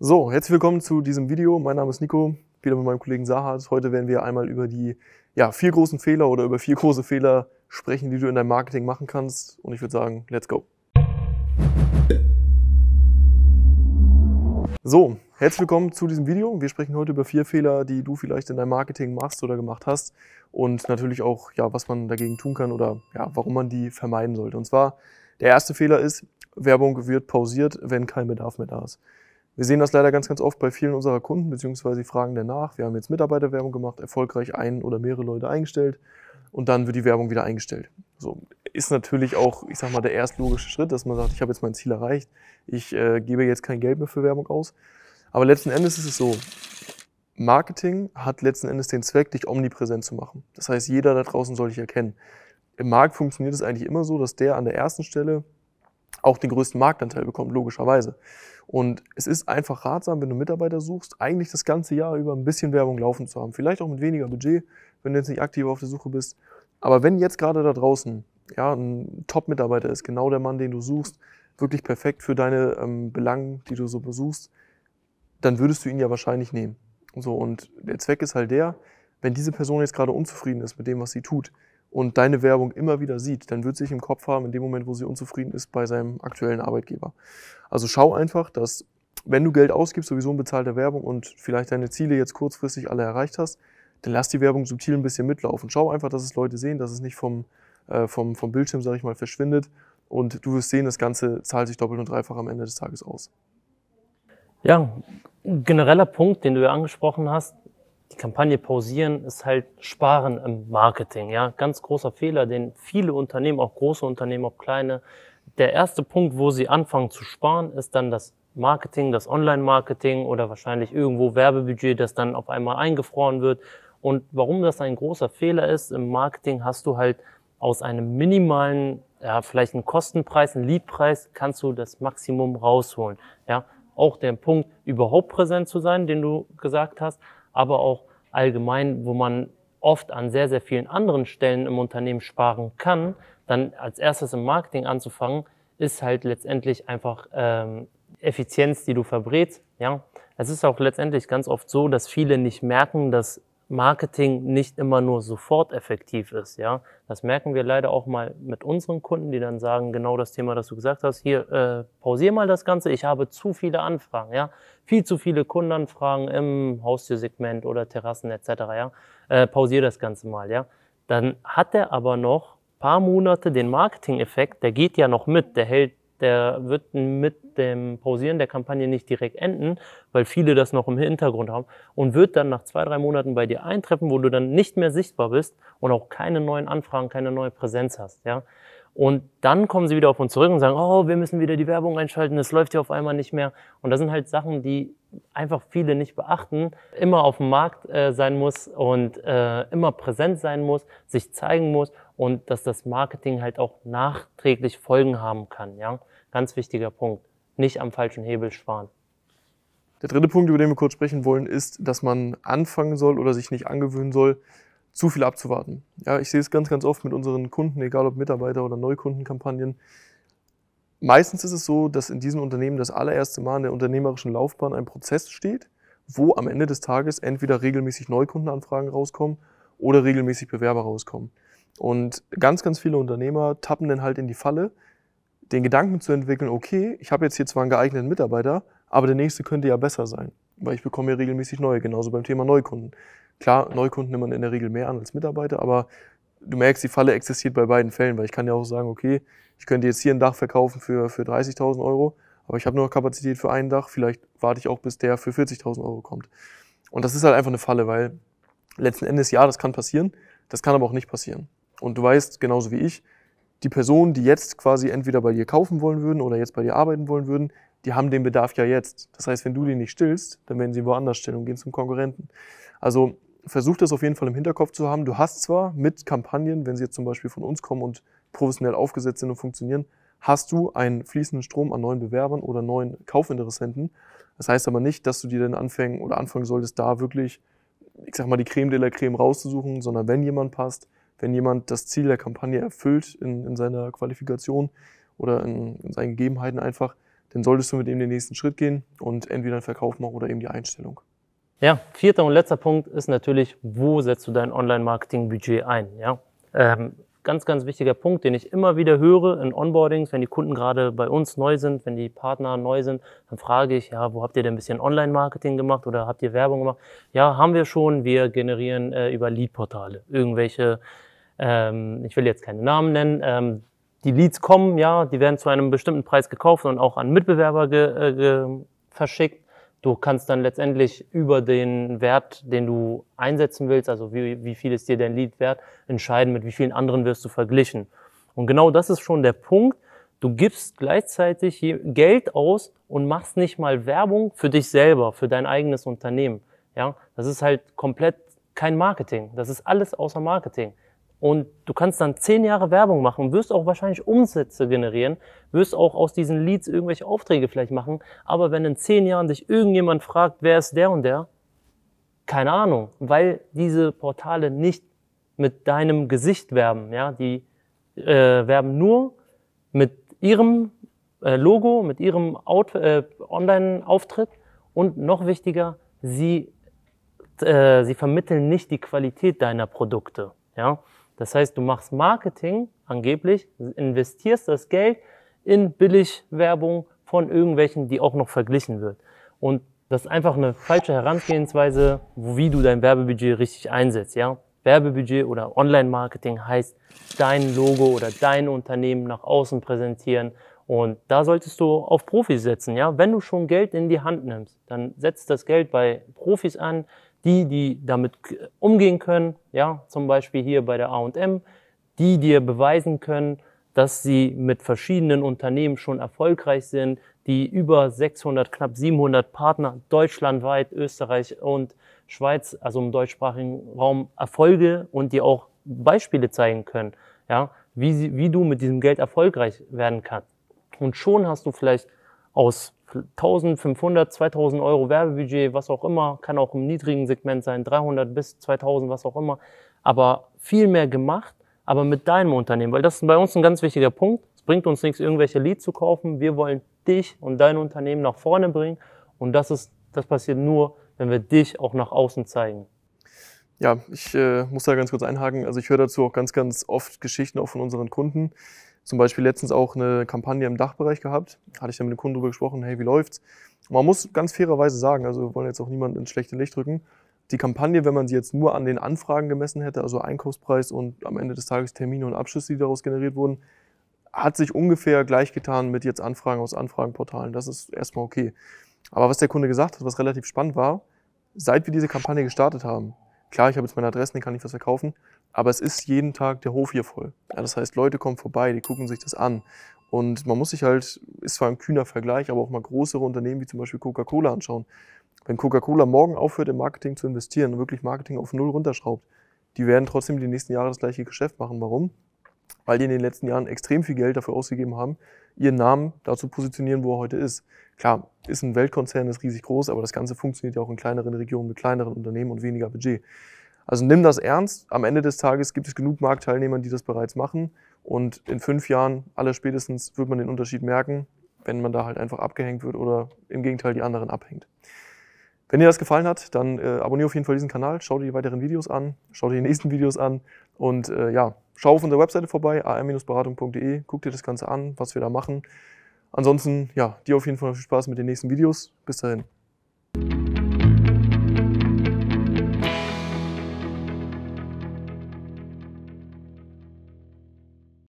So, herzlich willkommen zu diesem Video. Mein Name ist Nico, wieder mit meinem Kollegen Sahar. Heute werden wir einmal über die vier großen Fehler oder über vier große Fehler sprechen, die du in deinem Marketing machen kannst. Und ich würde sagen, let's go. So, herzlich willkommen zu diesem Video. Wir sprechen heute über vier Fehler, die du vielleicht in deinem Marketing machst oder gemacht hast. Und natürlich auch, was man dagegen tun kann oder warum man die vermeiden sollte. Und zwar, der erste Fehler ist, Werbung wird pausiert, wenn kein Bedarf mehr da ist. Wir sehen das leider ganz oft bei vielen unserer Kunden, beziehungsweise sie fragen danach. Wir haben jetzt Mitarbeiterwerbung gemacht, erfolgreich einen oder mehrere Leute eingestellt und dann wird die Werbung wieder eingestellt. So, ist natürlich auch, ich sag mal, der erstlogische Schritt, dass man sagt, ich habe jetzt mein Ziel erreicht, ich gebe jetzt kein Geld mehr für Werbung aus. Aber letzten Endes ist es so, Marketing hat letzten Endes den Zweck, dich omnipräsent zu machen. Das heißt, jeder da draußen soll dich erkennen. Im Markt funktioniert es eigentlich immer so, dass der an der ersten Stelle auch den größten Marktanteil bekommt, logischerweise. Und es ist einfach ratsam, wenn du Mitarbeiter suchst, eigentlich das ganze Jahr über ein bisschen Werbung laufen zu haben. Vielleicht auch mit weniger Budget, wenn du jetzt nicht aktiv auf der Suche bist. Aber wenn jetzt gerade da draußen ein Top-Mitarbeiter ist, genau der Mann, den du suchst, wirklich perfekt für deine Belangen, die du so besuchst, dann würdest du ihn ja wahrscheinlich nehmen. So, und der Zweck ist halt der, wenn diese Person jetzt gerade unzufrieden ist mit dem, was sie tut, und deine Werbung immer wieder sieht, dann wird sie sich im Kopf haben, in dem Moment, wo sie unzufrieden ist, bei seinem aktuellen Arbeitgeber. Also schau einfach, dass, wenn du Geld ausgibst, sowieso in bezahlter Werbung und vielleicht deine Ziele jetzt kurzfristig alle erreicht hast, dann lass die Werbung subtil ein bisschen mitlaufen. Schau einfach, dass es Leute sehen, dass es nicht vom Bildschirm, sage ich mal, verschwindet. Und du wirst sehen, das Ganze zahlt sich doppelt und dreifach am Ende des Tages aus. Ja, ein genereller Punkt, den du ja angesprochen hast, die Kampagne pausieren, ist halt Sparen im Marketing. Ja, ganz großer Fehler, den viele Unternehmen, auch große Unternehmen, auch kleine. Der erste Punkt, wo sie anfangen zu sparen, ist dann das Marketing, das Online-Marketing oder wahrscheinlich irgendwo Werbebudget, das dann auf einmal eingefroren wird. Und warum das ein großer Fehler ist, im Marketing hast du halt aus einem minimalen, vielleicht einen Kostenpreis, einen Leadpreis, kannst du das Maximum rausholen. Ja, auch der Punkt, überhaupt präsent zu sein, den du gesagt hast, aber auch allgemein, wo man oft an sehr, sehr vielen anderen Stellen im Unternehmen sparen kann, dann als erstes im Marketing anzufangen, ist halt letztendlich einfach Effizienz, die du verbrätst. Ja? Es ist auch letztendlich ganz oft so, dass viele nicht merken, dass Marketing nicht immer nur sofort effektiv ist. Ja? Das merken wir leider auch mal mit unseren Kunden, die dann sagen, genau das Thema, das du gesagt hast, hier, pausier mal das Ganze, ich habe zu viele Anfragen. Ja? Viel zu viele Kundenanfragen im Haustürsegment oder Terrassen etc. Ja? Pausier das Ganze mal. Ja? Dann hat er aber noch ein paar Monate den Marketing-Effekt, der geht ja noch mit, der wird mit dem Pausieren der Kampagne nicht direkt enden, weil viele das noch im Hintergrund haben und wird dann nach 2, 3 Monaten bei dir eintreffen, wo du dann nicht mehr sichtbar bist und auch keine neuen Anfragen, keine neue Präsenz hast. Ja? Und dann kommen sie wieder auf uns zurück und sagen, oh, wir müssen wieder die Werbung einschalten, das läuft ja auf einmal nicht mehr. Und das sind halt Sachen, die einfach viele nicht beachten, immer auf dem Markt sein muss und immer präsent sein muss, sich zeigen muss und dass das Marketing halt auch nachträglich Folgen haben kann. Ja? Ganz wichtiger Punkt, nicht am falschen Hebel sparen. Der dritte Punkt, über den wir kurz sprechen wollen, ist, dass man anfangen soll oder sich nicht angewöhnen soll, zu viel abzuwarten. Ja, ich sehe es ganz oft mit unseren Kunden, egal ob Mitarbeiter oder Neukundenkampagnen. Meistens ist es so, dass in diesem Unternehmen das allererste Mal in der unternehmerischen Laufbahn ein Prozess steht, wo am Ende des Tages entweder regelmäßig Neukundenanfragen rauskommen oder regelmäßig Bewerber rauskommen. Und ganz viele Unternehmer tappen dann halt in die Falle, den Gedanken zu entwickeln, okay, ich habe jetzt hier zwar einen geeigneten Mitarbeiter, aber der nächste könnte ja besser sein, weil ich bekomme ja regelmäßig neue, genauso beim Thema Neukunden. Klar, Neukunden nimmt man in der Regel mehr an als Mitarbeiter, aber du merkst, die Falle existiert bei beiden Fällen, weil ich kann ja auch sagen, okay, ich könnte jetzt hier ein Dach verkaufen für 30.000 Euro, aber ich habe nur noch Kapazität für ein Dach, vielleicht warte ich auch, bis der für 40.000 Euro kommt. Und das ist halt einfach eine Falle, weil letzten Endes, ja, das kann passieren, das kann aber auch nicht passieren. Und du weißt, genauso wie ich, die Personen, die jetzt quasi entweder bei dir kaufen wollen würden oder jetzt bei dir arbeiten wollen würden, die haben den Bedarf ja jetzt. Das heißt, wenn du den nicht stillst, dann werden sie woanders stillen und gehen zum Konkurrenten. Also versuch das auf jeden Fall im Hinterkopf zu haben. Du hast zwar mit Kampagnen, wenn sie jetzt zum Beispiel von uns kommen und professionell aufgesetzt sind und funktionieren, hast du einen fließenden Strom an neuen Bewerbern oder neuen Kaufinteressenten. Das heißt aber nicht, dass du dir dann anfangen solltest, da wirklich, ich sag mal, die Creme de la Creme rauszusuchen, sondern wenn jemand passt, wenn jemand das Ziel der Kampagne erfüllt in seiner Qualifikation oder in seinen Gegebenheiten einfach, dann solltest du mit ihm den nächsten Schritt gehen und entweder einen Verkauf machen oder eben die Einstellung. Ja, vierter und letzter Punkt ist natürlich, wo setzt du dein Online-Marketing-Budget ein? Ja? Ganz, ganz wichtiger Punkt, den ich immer wieder höre in Onboardings, wenn die Kunden gerade bei uns neu sind, wenn die Partner neu sind, dann frage ich, ja, wo habt ihr denn ein bisschen Online-Marketing gemacht oder habt ihr Werbung gemacht? Ja, haben wir schon, wir generieren über Lead-Portale irgendwelche, ich will jetzt keine Namen nennen, die Leads kommen, ja, die werden zu einem bestimmten Preis gekauft und auch an Mitbewerber verschickt. Du kannst dann letztendlich über den Wert, den du einsetzen willst, also wie viel ist dir dein Lead wert, entscheiden, mit wie vielen anderen wirst du verglichen. Und genau das ist schon der Punkt. Du gibst gleichzeitig Geld aus und machst nicht mal Werbung für dich selber, für dein eigenes Unternehmen. Ja, das ist halt komplett kein Marketing. Das ist alles außer Marketing. Und du kannst dann 10 Jahre Werbung machen, wirst auch wahrscheinlich Umsätze generieren, wirst auch aus diesen Leads irgendwelche Aufträge vielleicht machen. Aber wenn in 10 Jahren dich irgendjemand fragt, wer ist der und der? Keine Ahnung, weil diese Portale nicht mit deinem Gesicht werben. Ja? Die werben nur mit ihrem Logo, mit ihrem Online-Auftritt und noch wichtiger, sie vermitteln nicht die Qualität deiner Produkte. Ja? Das heißt, du machst Marketing angeblich, investierst das Geld in Billigwerbung von irgendwelchen, die auch noch verglichen wird. Und das ist einfach eine falsche Herangehensweise, wie du dein Werbebudget richtig einsetzt. Ja? Werbebudget oder Online-Marketing heißt, dein Logo oder dein Unternehmen nach außen präsentieren. Und da solltest du auf Profis setzen. Ja? Wenn du schon Geld in die Hand nimmst, dann setzt das Geld bei Profis an, die damit umgehen können, ja, zum Beispiel hier bei der A&M, die dir beweisen können, dass sie mit verschiedenen Unternehmen schon erfolgreich sind, die über 600, knapp 700 Partner deutschlandweit, Österreich und Schweiz, also im deutschsprachigen Raum, Erfolge und dir auch Beispiele zeigen können, ja, wie du mit diesem Geld erfolgreich werden kannst. Und schon hast du vielleicht aus 1.500, 2.000 Euro Werbebudget, was auch immer, kann auch im niedrigen Segment sein, 300 bis 2.000, was auch immer, aber viel mehr gemacht, aber mit deinem Unternehmen, weil das ist bei uns ein ganz wichtiger Punkt. Es bringt uns nichts, irgendwelche Leads zu kaufen, wir wollen dich und dein Unternehmen nach vorne bringen und das passiert nur, wenn wir dich auch nach außen zeigen. Ja, ich muss da ganz kurz einhaken, also ich höre dazu auch ganz, ganz oft Geschichten auch von unseren Kunden. Zum Beispiel letztens auch eine Kampagne im Dachbereich gehabt, hatte ich dann mit dem Kunden darüber gesprochen, hey, wie läuft's? Man muss ganz fairerweise sagen, also wir wollen jetzt auch niemanden ins schlechte Licht drücken, die Kampagne, wenn man sie jetzt nur an den Anfragen gemessen hätte, also Einkaufspreis und am Ende des Tages Termine und Abschlüsse, die daraus generiert wurden, hat sich ungefähr gleich getan mit jetzt Anfragen aus Anfragenportalen, das ist erstmal okay. Aber was der Kunde gesagt hat, was relativ spannend war, seit wir diese Kampagne gestartet haben, klar, ich habe jetzt meine Adressen, den kann ich was verkaufen, aber es ist jeden Tag der Hof hier voll. Ja, das heißt, Leute kommen vorbei, die gucken sich das an. Und man muss sich halt, ist zwar ein kühner Vergleich, aber auch mal größere Unternehmen wie zum Beispiel Coca-Cola anschauen. Wenn Coca-Cola morgen aufhört, im Marketing zu investieren und wirklich Marketing auf 0 runterschraubt, die werden trotzdem die nächsten Jahre das gleiche Geschäft machen. Warum? Weil die in den letzten Jahren extrem viel Geld dafür ausgegeben haben, ihren Namen dazu positionieren, wo er heute ist. Klar, ist ein Weltkonzern, ist riesig groß, aber das Ganze funktioniert ja auch in kleineren Regionen mit kleineren Unternehmen und weniger Budget. Also nimm das ernst, am Ende des Tages gibt es genug Marktteilnehmer, die das bereits machen und in 5 Jahren, aller spätestens, wird man den Unterschied merken, wenn man da halt einfach abgehängt wird oder im Gegenteil die anderen abhängt. Wenn dir das gefallen hat, dann abonniere auf jeden Fall diesen Kanal, schau dir die weiteren Videos an, schau dir die nächsten Videos an und ja, schau auf unserer Webseite vorbei, am-beratung.de, guck dir das Ganze an, was wir da machen. Ansonsten, ja, dir auf jeden Fall viel Spaß mit den nächsten Videos. Bis dahin.